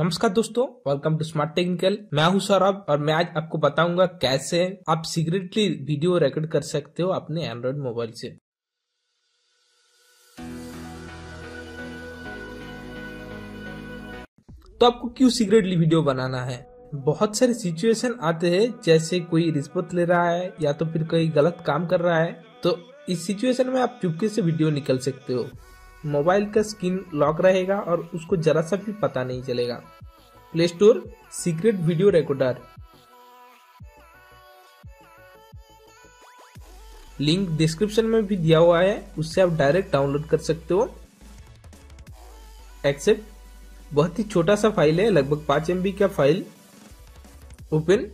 नमस्कार दोस्तों, welcome to smart technical. मैं हूं सौरभ और मैं आज आपको बताऊंगा कैसे आप सीक्रेटली वीडियो रिकॉर्ड कर सकते हो अपने एंड्रॉइड मोबाइल से। तो आपको क्यों सीक्रेटली वीडियो बनाना है? बहुत सारे सिचुएशन आते हैं, जैसे कोई रिश्वत ले रहा है या तो फिर कोई गलत काम कर रहा है। तो इस सिचुएशन में आप चुपके से वीडियो निकल सकते हो। मोबाइल का स्क्रीन लॉक रहेगा और उसको जरा सा भी पता नहीं चलेगा। Play store secret video recorder, link description में भी दिया हुआ है, उससे आप डायरेक्ट डाउनलोड कर सकते हो। एक्सेप्ट बहुत ही छोटा सा फाइल है, लगभग 5 MB का file. Open,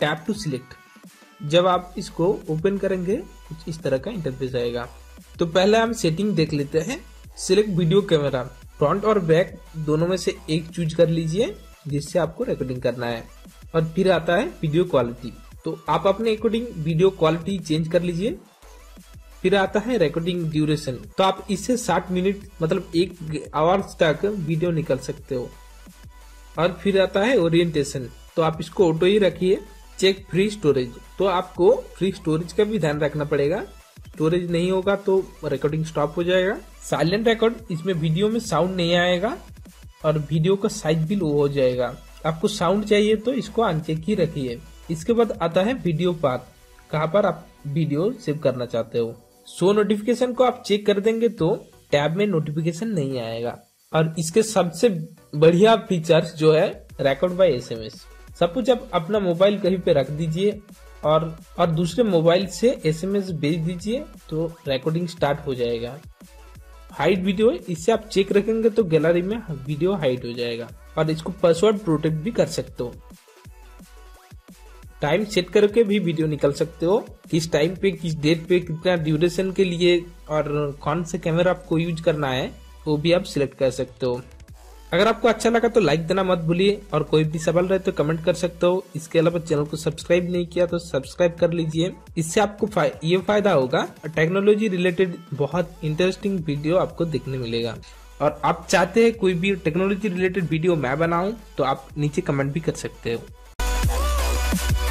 tap to select. जब आप इसको ओपन करेंगे कुछ इस तरह का इंटरफेस आएगा। तो पहले हम सेटिंग देख लेते हैं। सिलेक्ट वीडियो कैमरा, फ्रंट और बैक दोनों में से एक चूज कर लीजिए जिससे आपको रिकॉर्डिंग करना है। और फिर आता है वीडियो क्वालिटी, तो आप अपने अकॉर्डिंग वीडियो क्वालिटी चेंज कर लीजिए। फिर आता है रिकॉर्डिंग ड्यूरेशन, तो आप इससे 60 मिनट मतलब 1 आवर्स तक वीडियो निकाल सकते हो। और फिर आता है ओरिएंटेशन, तो आप इसको ऑटो ही रखिए। चेक फ्री स्टोरेज, तो आपको फ्री स्टोरेज का भी ध्यान रखना पड़ेगा। स्टोरेज नहीं होगा तो रिकॉर्डिंग स्टॉप हो जाएगा। साइलेंट रिकॉर्ड, इसमें वीडियो में साउंड नहीं आएगा और वीडियो का साइज भी लो हो जाएगा। आपको साउंड चाहिए तो इसको अनचेक ही रखिए। इसके बाद आता है वीडियो पाथ, कहाँ पर आप वीडियो सेव करना चाहते हो। शो नोटिफिकेशन को आप चेक कर देंगे तो टैब में नोटिफिकेशन नहीं आएगा। और इसके सबसे बढ़िया फीचर्स जो है रिकॉर्ड बाय SMS। सब कुछ आप अपना मोबाइल कहीं पे रख दीजिए और दूसरे मोबाइल से SMS भेज दीजिए तो रिकॉर्डिंग स्टार्ट हो जाएगा। हाइड वीडियो, इससे आप चेक रखेंगे तो गैलरी में वीडियो हाइड हो जाएगा। और इसको पासवर्ड प्रोटेक्ट भी कर सकते हो। टाइम सेट करके भी वीडियो निकाल सकते हो, किस टाइम पे, किस डेट पे, कितना ड्यूरेशन के लिए और कौन सा कैमरा आपको यूज करना है वो भी आप सिलेक्ट कर सकते हो। अगर आपको अच्छा लगा तो लाइक देना मत भूलिए और कोई भी सवाल रहे तो कमेंट कर सकते हो। इसके अलावा चैनल को सब्सक्राइब नहीं किया तो सब्सक्राइब कर लीजिए। इससे आपको ये फायदा होगा, टेक्नोलॉजी रिलेटेड बहुत इंटरेस्टिंग वीडियो आपको देखने मिलेगा। और आप चाहते हैं कोई भी टेक्नोलॉजी रिलेटेड वीडियो मैं बनाऊं तो आप नीचे कमेंट भी कर सकते हो।